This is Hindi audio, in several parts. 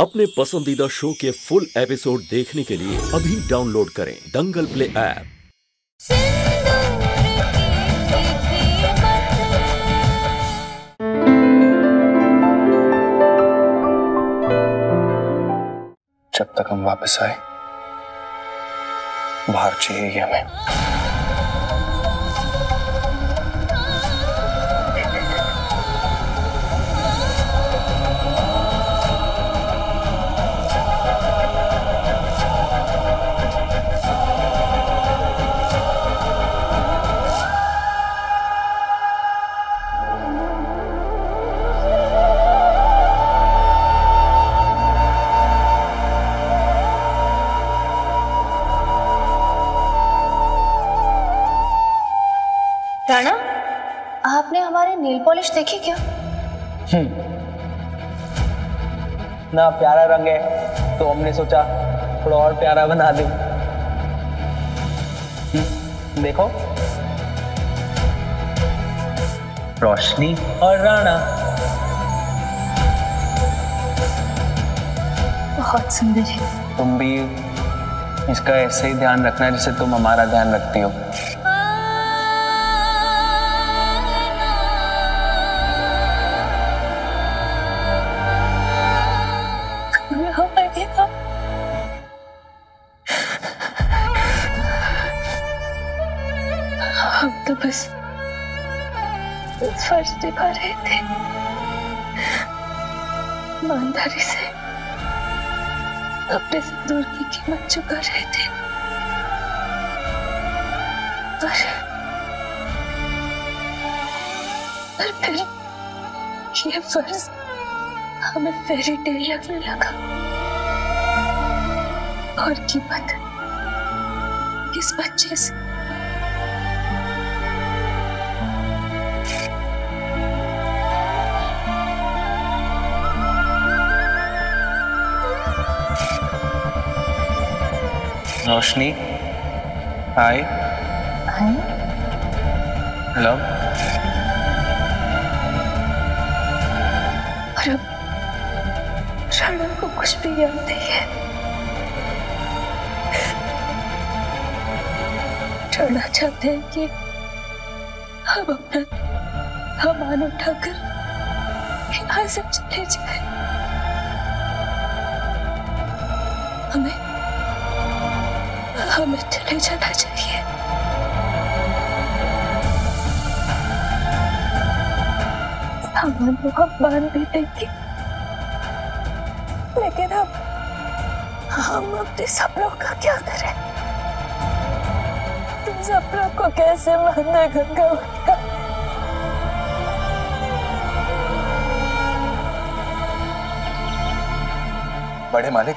अपने पसंदीदा शो के फुल एपिसोड देखने के लिए अभी डाउनलोड करें दंगल प्ले ऐप। जब तक हम वापस आए बाहर चाहिए हमें। राणा, आपने हमारे नील पॉलिश देखी क्या? ना प्यारा रंग है तो हमने सोचा थोड़ा और प्यारा बना दें। देखो रोशनी और राणा बहुत सुंदर है। तुम भी इसका ऐसे ही ध्यान रखना जैसे तुम हमारा ध्यान रखती हो। हम तो बस फर्ज निभा रहे थे, ईमानदारी से अपने सिंदूर की कीमत चुका रहे थे। पर फिर ये फर्ज हमें फेरी टेल लगने लगा और कीमत किस बच्चे से रोशनी हाय हाय हेलो। अरे राणा को कुछ भी याद नहीं है। राणा चाहते हैं कि हम अपना सामान उठाकर यहाँ से चले जाए। हमें चले जाना चाहिए। सामान तो हम मान भी देंगे, लेकिन अब हम अपने सपनों का क्या करें? तुम सपनों को कैसे मानना गंगा? बड़े मालिक,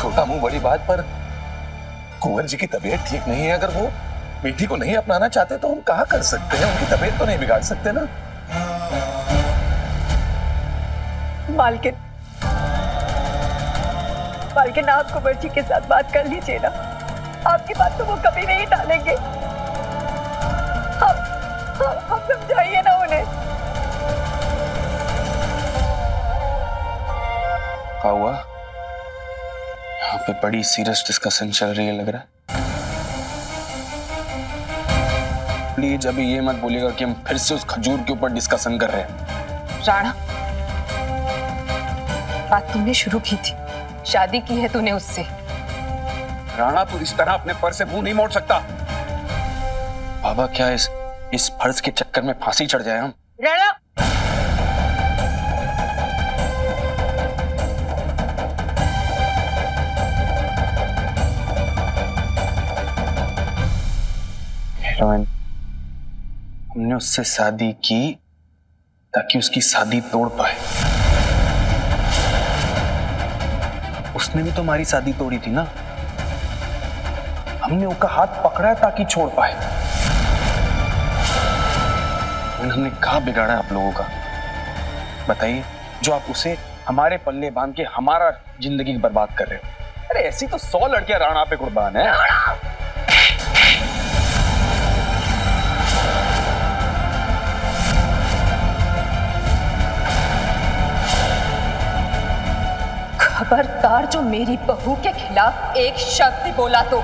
छोटा मुंह बड़ी बात। पर कुंवर जी की तबीयत ठीक नहीं है। अगर वो मीठी को नहीं अपनाना चाहते तो हम कहाँ कर सकते हैं? उनकी तबीयत तो नहीं बिगाड़ सकते ना। मालकिन, मालकिन आप कुंवर जी के साथ बात कर लीजिए ना। आपकी बात तो वो कभी नहीं टालेंगे। हम समझाइए ना उन्हें। क्या हुआ? यहाँ पे बड़ी सीरियस डिस्कशन चल रही है लग रहा है। प्लीज अभी ये मत बोलिएगा कि हम फिर से उस खजूर के ऊपर डिस्कशन कर रहे हैं। राणा, बात तुमने शुरू की थी, शादी की है तूने उससे। राणा, तू इस तरह अपने फर से मुंह नहीं मोड़ सकता। बाबा, क्या इस फर्ज के चक्कर में फांसी चढ़ जाए हम? राणा, हमने उससे शादी की ताकि उसकी शादी तोड़ पाए। उसने भी तो हमारी शादी तोड़ी थी ना। हमने उसका हाथ पकड़ा ताकि छोड़ पाए। हमने कहाँ बिगाड़ा आप लोगों का? बताइए, जो आप उसे हमारे पल्ले बांध के हमारा जिंदगी बर्बाद कर रहे हो। अरे ऐसी तो 100 लड़कियां राणा पे कुर्बान है। खबरदार जो मेरी बहू के खिलाफ एक शब्द बोला तो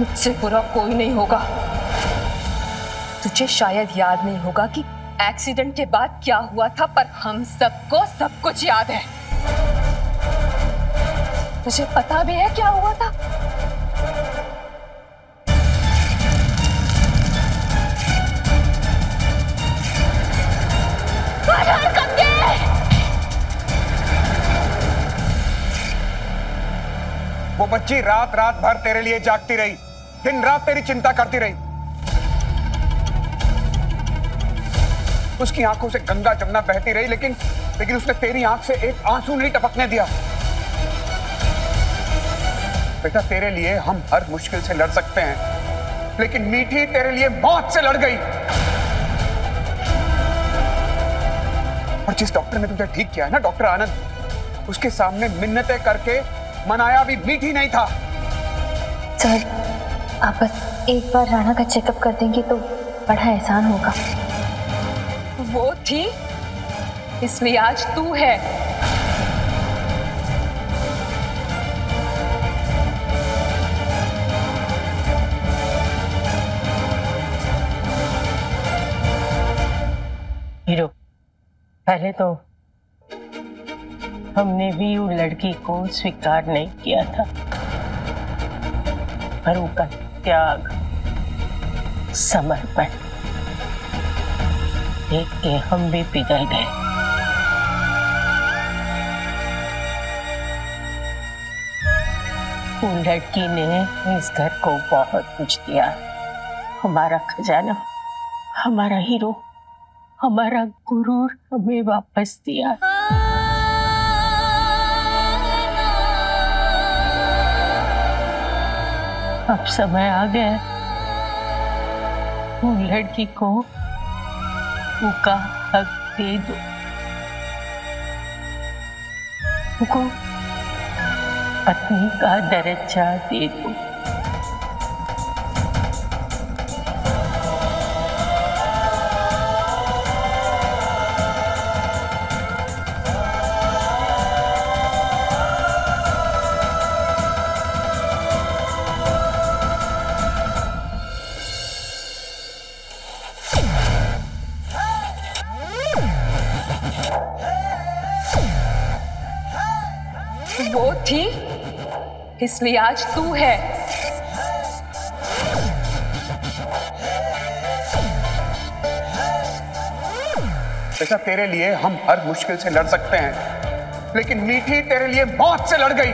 मुझसे बुरा कोई नहीं होगा। तुझे शायद याद नहीं होगा कि एक्सीडेंट के बाद क्या हुआ था, पर हम सबको सब कुछ याद है। तुझे पता भी है क्या हुआ था? वो बच्ची रात रात भर तेरे लिए जागती रही, दिन रात तेरी चिंता करती रही। उसकी आंखों से गंगा जमना बहती रही, लेकिन उसने तेरी आंख से एक आंसू नहीं टपकने दिया। बेटा, तेरे लिए हम हर मुश्किल से लड़ सकते हैं, लेकिन मीठी तेरे लिए मौत से लड़ गई। और जिस डॉक्टर ने तुझे ठीक किया है ना, डॉक्टर आनंद, उसके सामने मिन्नतें करके मनाया भी मीठी नहीं था। सर, आप बस एक बार राणा का चेकअप कर देंगे तो बड़ा एहसान होगा। वो थी, इसलिए आज तू है। हीरो, पहले तो हमने भी वो लड़की को स्वीकार नहीं किया था, पर उसका त्याग, समर्पण देख के हम भी पिघल गए। वो लड़की ने इस घर को बहुत कुछ दिया, हमारा खजाना, हमारा हीरो, हमारा गुरूर हमें वापस दिया। अब समय आ गया है, उन लड़की को उसका हक दे दो। उसको पत्नी का दर्जा दे दो। वो थी, इसलिए आज तू है। बेटा, तेरे लिए हम हर मुश्किल से लड़ सकते हैं, लेकिन मीठी तेरे लिए मौत से लड़ गई।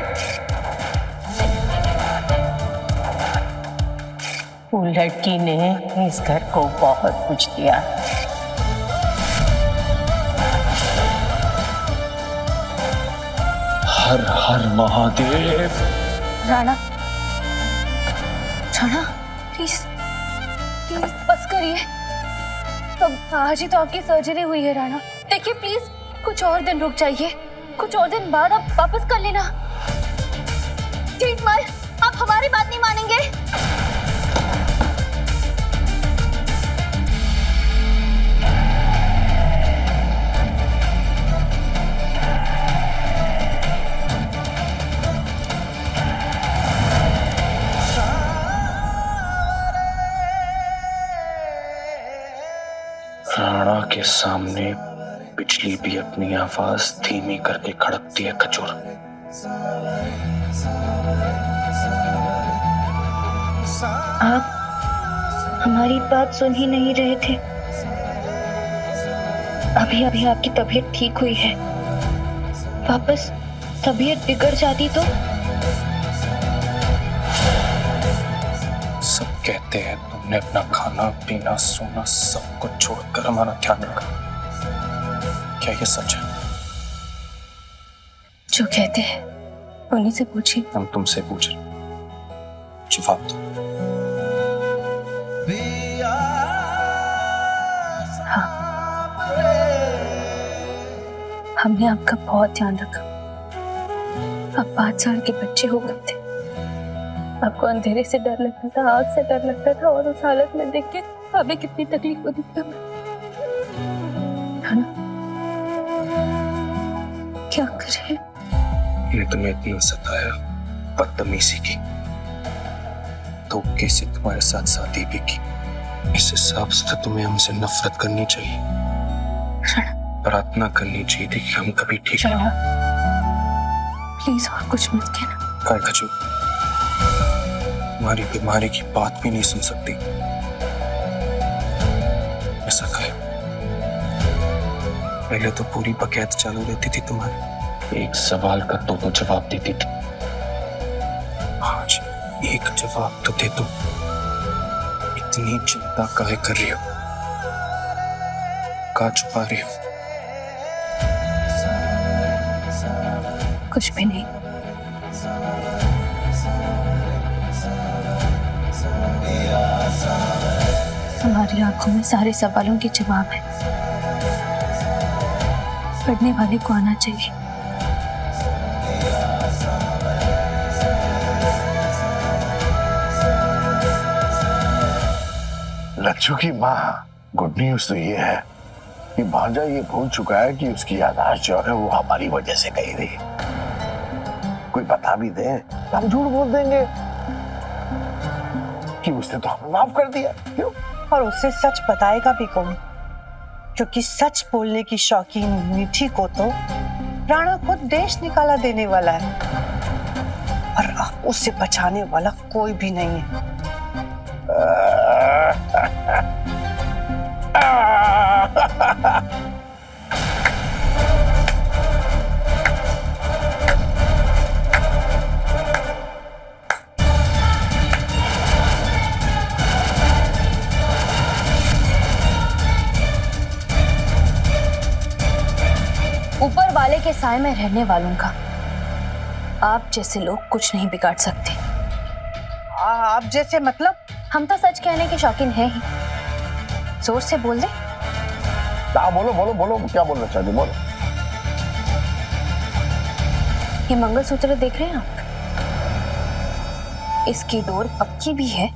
वो लड़की ने इस घर को बहुत कुछ दिया, हर हर महादेव। राणा, राणा, प्लीज प्लीज बस करिए। अब आज ही तो आपकी सर्जरी हुई है राणा। देखिए प्लीज, कुछ और दिन रुक जाइए, कुछ और दिन बाद आप वापस कर लेना। जीतमल, आप हमारी बात नहीं मानेंगे। राणा के सामने बिजली भी अपनी आवाज धीमी करके खड़कती है। खजूर, आप हमारी बात सुन ही नहीं रहे थे। अभी अभी आपकी तबीयत ठीक हुई है, वापस तबीयत बिगड़ जाती तो? सब कहते हैं तुमने अपना खाना पीना सोना सब कुछ छोड़कर हमारा ध्यान रखा, क्या ये सच है? जो कहते हैं उन्हीं से पूछिए। हम तुमसे पूछ रहे, जवाब दो। हाँ, हमने आपका बहुत ध्यान रखा। आप 5 साल के बच्चे हो गए थे, आपको अंधेरे से डर लगता था, आग से डर लगता था, और उस हालत में देख के हमें कितनी तकलीफ होती थी ना। क्या करें, ने तुम्हें इतना सताया, बदतमीजी की, धोखे से तुम्हारे साथ शादी भी की। इस हिसाब से तुम्हें हमसे नफरत करनी चाहिए, प्रार्थना करनी चाहिए थी कि हम कभी ठीक ना। प्लीज और कुछ मत कहना। काटू तुम्हारी बीमारी की बात भी नहीं सुन सकती। ऐसा कहे, पहले तो पूरी बकैत चालू रहती थी तुम्हारी, एक सवाल का दो जवाब देती थी, आज एक जवाब तो दे दो। इतनी चिंता काहे कर रही हो, का छुपा रही हो? कुछ भी नहीं। हमारी आंखों में सारे सवालों के जवाब है, पढ़ने वाले को आना चाहिए। लच्छू की माँ, गुड न्यूज तो ये है कि भांजा ये भूल चुका है कि उसकी याददाश्त जो है वो हमारी वजह से गई रही। कोई बता भी दे हम झूठ बोल देंगे कि उसने तो हमें माफ कर दिया। क्यों? और उसे सच बताएगा भी कौन, क्योंकि सच बोलने की शौकीन मीठी को तो प्राणा खुद देश निकाला देने वाला है, और अब उसे बचाने वाला कोई भी नहीं है। ऊपर वाले के साए में रहने वालों का आप जैसे लोग कुछ नहीं बिगाड़ सकते। आप जैसे मतलब? हम तो सच कहने के शौकीन हैं ही। जोर से बोल दे। बोलो बोलो बोलो, क्या बोलना चाहती हो बोलो। ये मंगलसूत्र देख रहे हैं आप? इसकी डोर पक्की भी है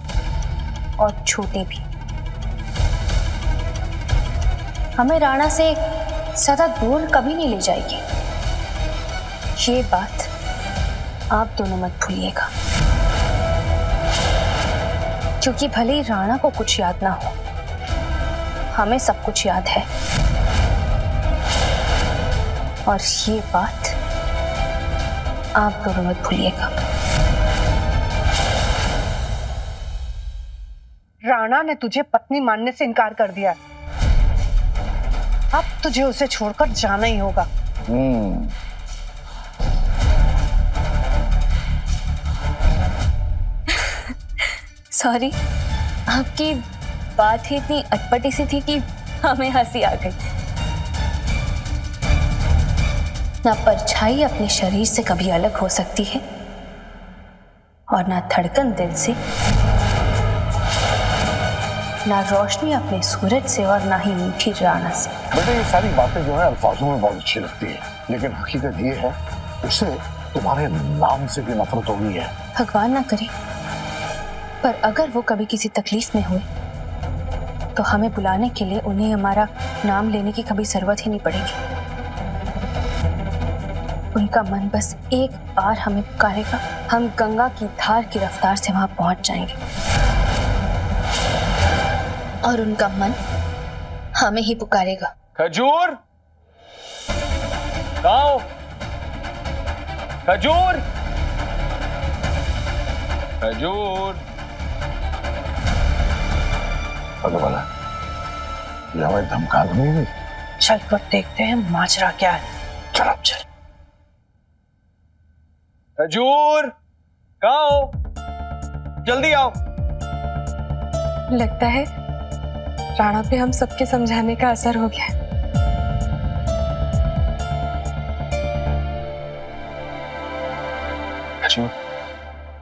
और छोटी भी। हमें राणा से सदा दूर कभी नहीं ले जाएगी, ये बात आप दोनों मत भूलिएगा, क्योंकि भले ही राणा को कुछ याद ना हो, हमें सब कुछ याद है। और ये बात आप दोनों मत भूलिएगा। राणा ने तुझे पत्नी मानने से इनकार कर दिया, अब तुझे उसे छोड़कर जाना ही होगा। सॉरी, आपकी बात ही इतनी अटपटी सी थी कि हमें हंसी आ गई। ना परछाई अपने शरीर से कभी अलग हो सकती है, और ना धड़कन दिल से, ना रोशनी अपने सूरज से, और ना ही मीठी राणा से। बेटा, ये सारी बातें जो है अल्फाजों में बहुत अच्छी लगती है, लेकिन हकीकत ये है उसे तुम्हारे नाम से भी नफरत हो गई है। भगवान ना करे, पर अगर वो कभी किसी तकलीफ में हो तो हमें बुलाने के लिए उन्हें हमारा नाम लेने की कभी जरूरत ही नहीं पड़ेगी। उनका मन बस एक बार हमें पुकारेगा, हम गंगा की धार की रफ्तार से वहां पहुंच जाएंगे, और उनका मन हमें ही पुकारेगा। खजूर, आओ। खजूर, खजूर। भगवान, ये हमें धमका रही है। चल पर देखते हैं माजरा क्या है। चल अब चल। खजूर, कहाँ हो? जल्दी आओ। लगता है राणा पे हम सबके समझाने का असर हो गया। खजूर,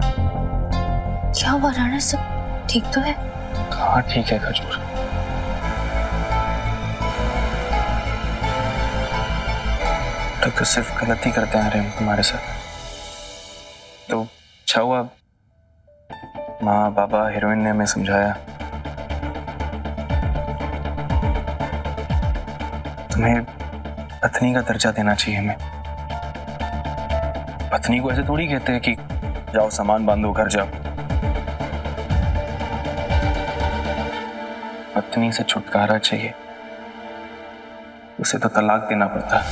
क्या हुआ राणा, सब ठीक तो है? हाँ ठीक है खजूर। तो सिर्फ गलती करते आ रहे हम तुम्हारे साथ। तो अच्छा हुआ माँ बाबा हीरोइन ने हमें समझाया। तुम्हें पत्नी का दर्जा देना चाहिए हमें, पत्नी को ऐसे थोड़ी कहते हैं कि जाओ सामान बांधो घर जाओ। पत्नी से छुटकारा चाहिए, उसे तो तलाक देना पड़ता है।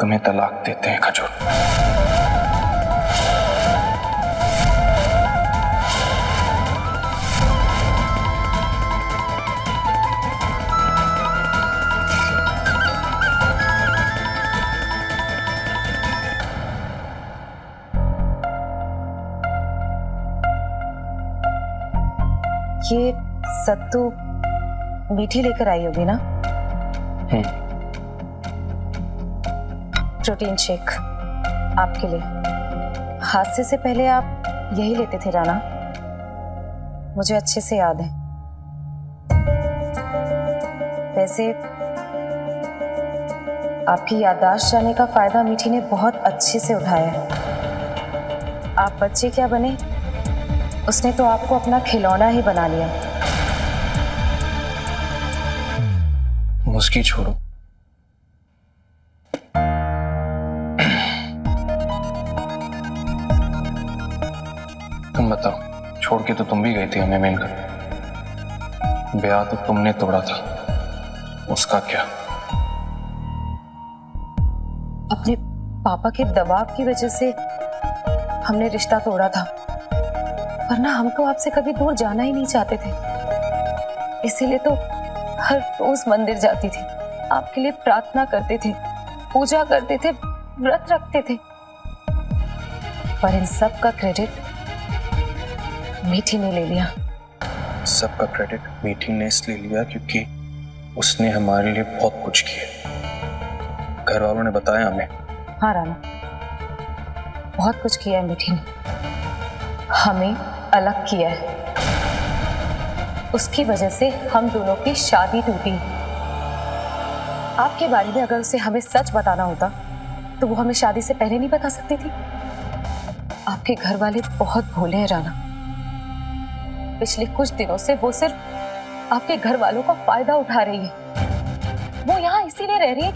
तुम्हें तलाक देते हैं खजूर। ये सत्तू मीठी लेकर आई होगी ना? प्रोटीन शेक आपके लिए। हादसे से पहले आप यही लेते थे राना, मुझे अच्छे से याद है। वैसे आपकी याददाश्त जाने का फायदा मीठी ने बहुत अच्छे से उठाया है। आप बच्चे क्या बने, उसने तो आपको अपना खिलौना ही बना लिया। मुस्की छोड़ो, बताओ, छोड़ के तो तुम भी गई थी हमें मिलकर। ब्याह तो तुमने तोड़ा था, उसका क्या? अपने पापा के दबाव की वजह से हमने रिश्ता तोड़ा था, वरना हम तो आपसे कभी दूर जाना ही नहीं चाहते थे। इसीलिए तो हर रोज मंदिर जाती थी, आपके लिए प्रार्थना करते थे, पूजा करते थे, व्रत रखते थे। पर इन सब का क्रेडिट मीठी ने ले लिया। सबका क्रेडिट मीठी ने इसलिए लिया क्योंकि उसने हमारे लिए बहुत कुछ किया। घर वालों ने बताया हमें। हाँ राना, बहुत कुछ किया है मीठी ने, हमें अलग किया है। उसकी वजह से हम दोनों की शादी टूटी। आपके बारे में अगर उसे हमें सच बताना होता तो वो हमें शादी से पहले नहीं बता सकती थी। आपके घर वाले बहुत भोले हैं राना। पिछले कुछ दिनों से वो सिर्फ आपके घर वालों का फायदा उठा रही है। वो यहाँ इसीलिए रह रही है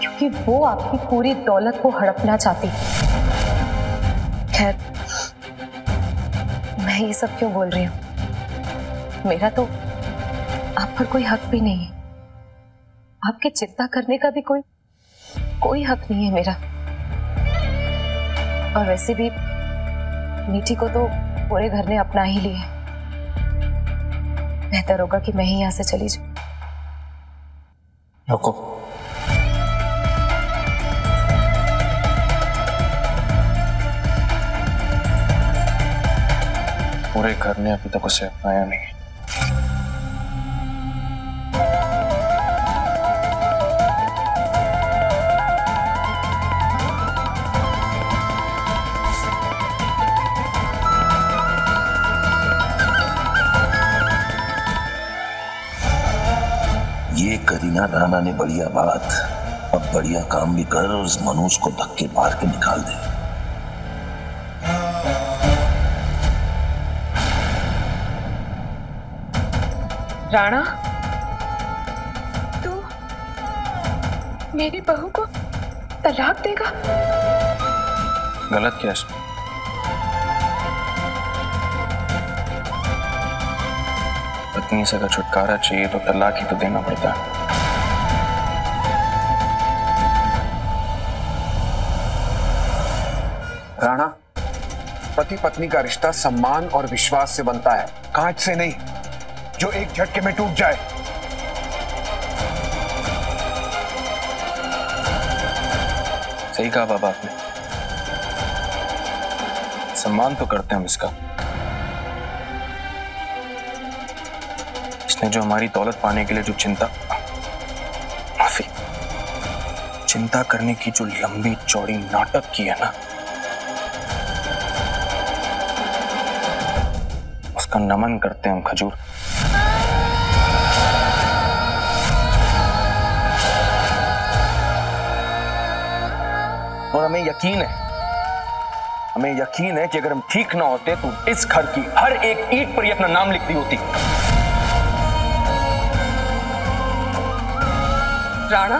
क्योंकि वो आपकी पूरी दौलत को हड़पना चाहती है। खैर, मैं ये सब क्यों बोल रही हूँ? मेरा तो आप पर कोई हक भी नहीं है। आपके चिंता करने का भी कोई हक नहीं है मेरा। और वैसे भी मीठी को तो पूरे घर ने अपना ही लिए। बेहतर होगा कि मैं ही यहाँ से चली जाऊँ। रुको, पूरे घर ने अभी तक उसे अपनाया नहीं। करीना राना ने बढ़िया बात, अब बढ़िया काम भी कर और इस मनोज को धक्के मार के निकाल दे। राना, तू मेरी बहू को तलाक देगा? गलत किया। पत्नी से अगर छुटकारा चाहिए तो तलाक ही तो देना पड़ता है। राणा, पति पत्नी का रिश्ता सम्मान और विश्वास से बनता है, कांच से नहीं जो एक झटके में टूट जाए। सही कहा बाबा आपने, सम्मान तो करते हैं हम इसका। इसने जो हमारी दौलत पाने के लिए जो चिंता करने की जो लंबी चौड़ी नाटक की है ना, उसका नमन करते हैं हम खजूर। और हमें यकीन है कि अगर हम ठीक ना होते तो इस घर की हर एक ईंट पर ही अपना नाम लिख दी होती। राणा,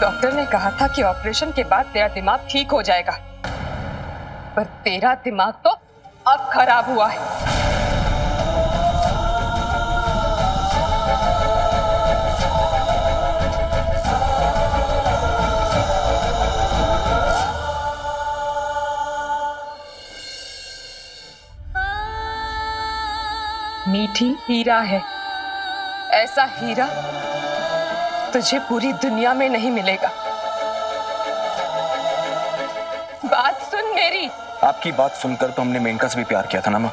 डॉक्टर ने कहा था कि ऑपरेशन के बाद तेरा दिमाग ठीक हो जाएगा, पर तेरा दिमाग तो अब खराब हुआ है। मीठी हीरा है, ऐसा हीरा तुझे पूरी दुनिया में नहीं मिलेगा। बात सुन मेरी। आपकी बात सुनकर तो हमने मेनका से भी प्यार किया था ना माँ।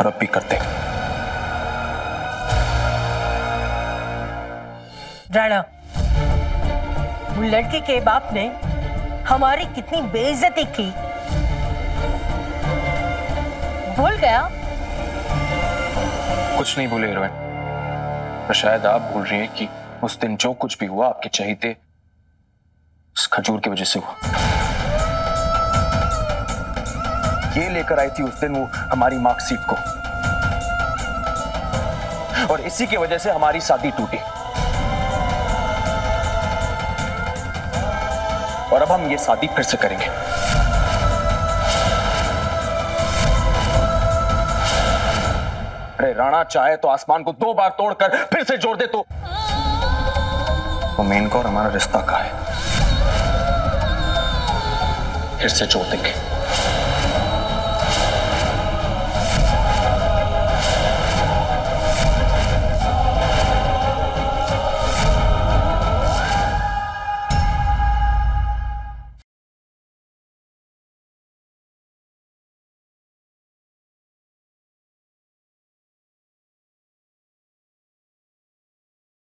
और अब भी करते। राणा, लड़की के बाप ने हमारी कितनी बेइज्जती की, भूल गया? कुछ नहीं भूले हीरोइन, पर शायद आप भूल रही हैं कि उस दिन जो कुछ भी हुआ आपके चहेते उस खजूर की वजह से हुआ। ये लेकर आई थी उस दिन वो हमारी मार्कशीट को, और इसी की वजह से हमारी शादी टूटी। और अब हम ये शादी फिर से करेंगे। अरे राणा, चाहे तो आसमान को 2 बार तोड़कर फिर से जोड़ दे। तो मेनका और हमारा रिश्ता का है, फिर से जोड़ देंगे।